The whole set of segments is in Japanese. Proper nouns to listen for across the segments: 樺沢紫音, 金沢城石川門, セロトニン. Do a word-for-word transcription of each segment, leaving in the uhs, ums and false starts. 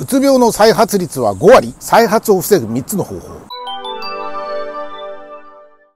うつ病の再発率はごわり、再発を防ぐみっつの方法。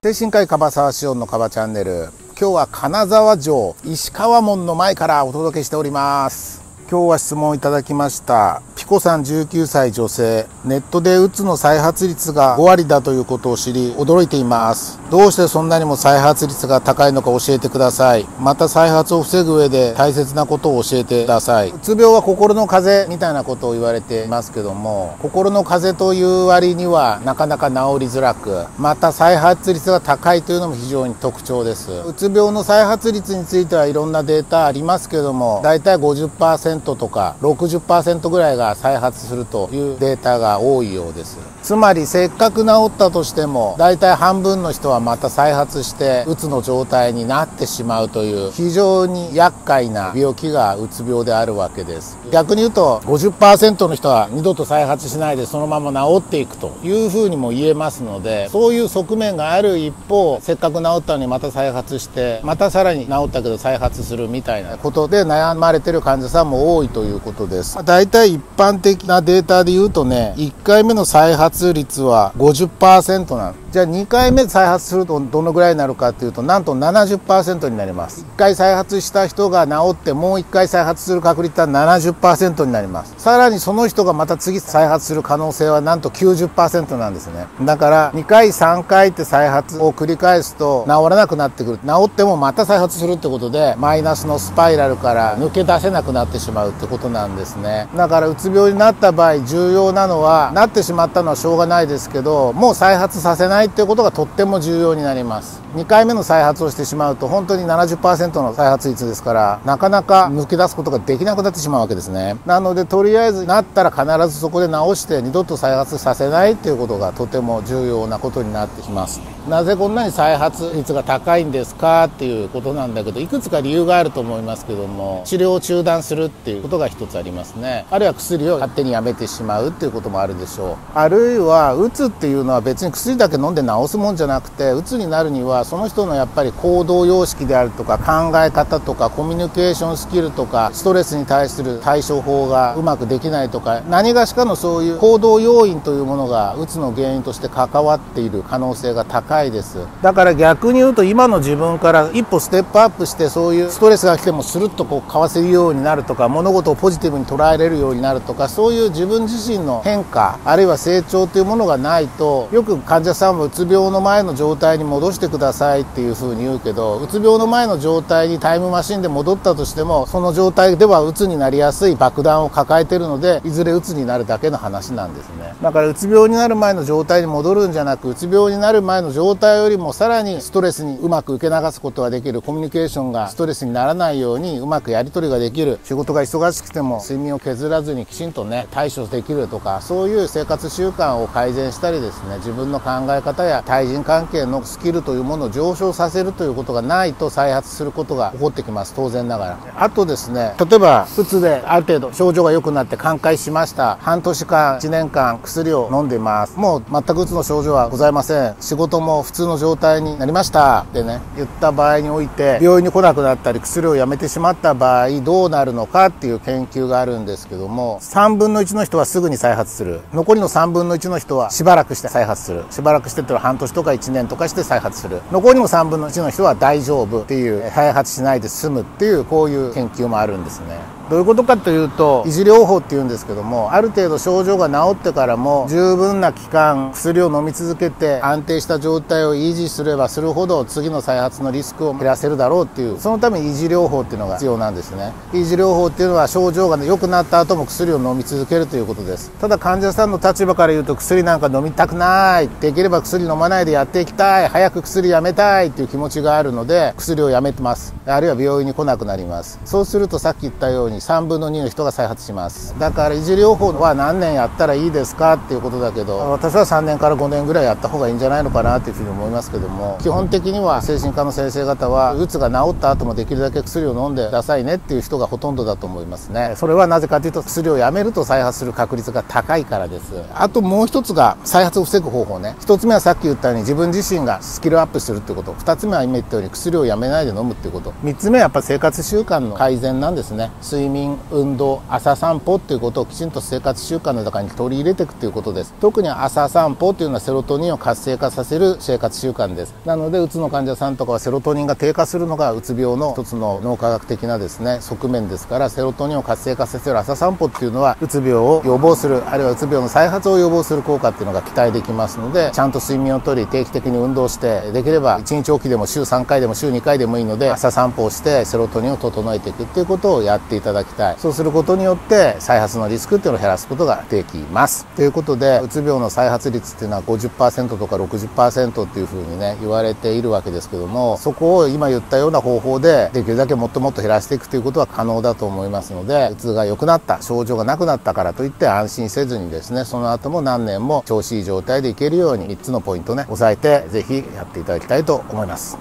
精神科医樺沢紫音の樺チャンネル、今日は金沢城石川門の前からお届けしております。今日は質問いただきましたピコさん、じゅうきゅうさい女性、ネットでうつの再発率がごわりだということを知り驚いています。どうしてそんなにも再発率が高いのか教えてください。また再発を防ぐ上で大切なことを教えてください。うつ病は心の風邪みたいなことを言われていますけども、心の風邪という割にはなかなか治りづらく、また再発率が高いというのも非常に特徴です。うつ病の再発率についてはいろんなデータありますけども、だいたい ごじゅっパーセント とか ろくじゅっパーセント ぐらいが再発するというデータが多いようです。つまりせっかく治ったとしてもだいたい半分の人はまた再発してうつの状態になってしまうという非常に厄介な病気がうつ病であるわけです。逆に言うと ごじゅっパーセント の人は二度と再発しないでそのまま治っていくというふうにも言えますので、そういう側面がある一方、せっかく治ったのにまた再発してまたさらに治ったけど再発するみたいなことで悩まれている患者さんも多いということです。だいたい一般一般的なデータで言うとね、いっかいめの再発率は ごじゅっパーセント なんです。じゃあにかいめ再発するとどのぐらいになるかっていうと、なんと ななじゅっパーセント になります。いっかい再発した人が治ってもういっかい再発する確率は ななじゅっパーセント になります。さらにその人がまた次再発する可能性はなんと きゅうじゅっパーセント なんですね。だからにかいさんかいって再発を繰り返すと治らなくなってくる、治ってもまた再発するってことでマイナスのスパイラルから抜け出せなくなってしまうってことなんですね。だからうつ病になった場合重要なのは、なってしまったのはしょうがないですけどもう再発させないということがとっても重要になります。にかいめの再発をしてしまうと本当に ななじゅっパーセント の再発率ですから、なかなか抜け出すことができなくなってしまうわけですね。なのでとりあえずなったら必ずそこで治して二度と再発させないということがとても重要なことになってきます。なぜこんなに再発率が高いんですかっていうことなんだけど、いくつか理由があると思いますけども、治療を中断するっていうことが一つありますね。あるいは薬を勝手にやめてしまうっていうこともあるでしょう。あるいはうつっていうのは別に薬だけ飲んで治すもんじゃなくて、うつになるにはその人のやっぱり行動様式であるとか考え方とかコミュニケーションスキルとかストレスに対する対処法がうまくできないとか、何がしかのそういう行動要因というものがうつの原因として関わっている可能性が高いです。だから逆に言うと今の自分から一歩ステップアップして、そういうストレスが来てもスルッとこうかわせるようになるとか、物事をポジティブに捉えれるようになるとか、そういう自分自身の変化あるいは成長というものがないと、よく患者さんもうつ病の前の状態に戻してくださいっていうふうに言うけど、うつ病の前の状態にタイムマシンで戻ったとしてもその状態ではうつになりやすい爆弾を抱えているので、いずれうつになるだけの話なんですね。だからうつ病になる前の状態に戻るんじゃなく、うつ病になる前の状態状態よりもさらにストレスにうまく受け流すことができる、コミュニケーションがストレスにならないようにうまくやり取りができる、仕事が忙しくても睡眠を削らずにきちんとね対処できるとか、そういう生活習慣を改善したりですね、自分の考え方や対人関係のスキルというものを上昇させるということがないと再発することが起こってきます、当然ながら。あとですね、例えばうつである程度症状が良くなって寛解しました、半年間いちねんかん薬を飲んでいます、もう全くうつの症状はございません、仕事も普通の状態になりましたってね言った場合において、病院に来なくなったり薬をやめてしまった場合どうなるのかっていう研究があるんですけども、さんぶんのいちの人はすぐに再発する、残りのさんぶんのいちの人はしばらくして再発する、しばらくしてってのは半年とかいちねんとかして再発する、残りのさんぶんのいちの人は大丈夫っていう、再発しないで済むっていう、こういう研究もあるんですね。どういうことかというと、維持療法っていうんですけども、ある程度症状が治ってからも十分な期間薬を飲み続けて安定した状態を維持すればするほど次の再発のリスクを減らせるだろうっていう、そのために維持療法っていうのが必要なんですね。維持療法っていうのは症状が良くなった後も薬を飲み続けるということです。ただ患者さんの立場から言うと、薬なんか飲みたくない、できれば薬飲まないでやっていきたい、早く薬やめたいっていう気持ちがあるので薬をやめてます、あるいは病院に来なくなります。そうするとさっき言ったようにさんぶんのにの人が再発します。だから維持療法は何年やったらいいですかっていうことだけど、私はさんねんからごねんぐらいやった方がいいんじゃないのかなっていうふうに思いますけども、基本的には精神科の先生方はうつが治った後もできるだけ薬を飲んでくださいねっていう人がほとんどだと思いますね。それはなぜかというと、薬をやめると再発する確率が高いからです。あともう一つが再発を防ぐ方法ね。一つ目はさっき言ったように自分自身がスキルアップするってこと、二つ目は今言ったように薬をやめないで飲むってこと、三つ目はやっぱ生活習慣の改善なんですね。睡睡眠、運動、朝散歩っていうことをきちんと生活習慣の中に取り入れていくということです。特に朝散歩というのはセロトニンを活性化させる生活習慣です。なのでうつの患者さんとかはセロトニンが低下するのがうつ病の一つの脳科学的なですね側面ですから、セロトニンを活性化させる朝散歩っていうのはうつ病を予防する、あるいはうつ病の再発を予防する効果っていうのが期待できますので、ちゃんと睡眠をとり定期的に運動して、できればいちにちおきでも週さんかいでも週にかいでもいいので朝散歩をしてセロトニンを整えていくっていうことをやっていただきたい。そうすることによって再発のリスクっていうのを減らすことができますということで、うつ病の再発率っていうのは ごじゅっパーセント とか ろくじゅっパーセント っていうふうにね言われているわけですけども、そこを今言ったような方法でできるだけもっともっと減らしていくということは可能だと思いますので、うつが良くなった、症状がなくなったからといって安心せずにですね、その後も何年も調子いい状態でいけるようにみっつのポイントね押さえて、ぜひやっていただきたいと思います。